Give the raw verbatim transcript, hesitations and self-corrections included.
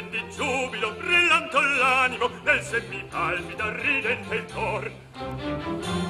e di giubilo brillanto l'animo, nel sen mi palpita ridente il cor.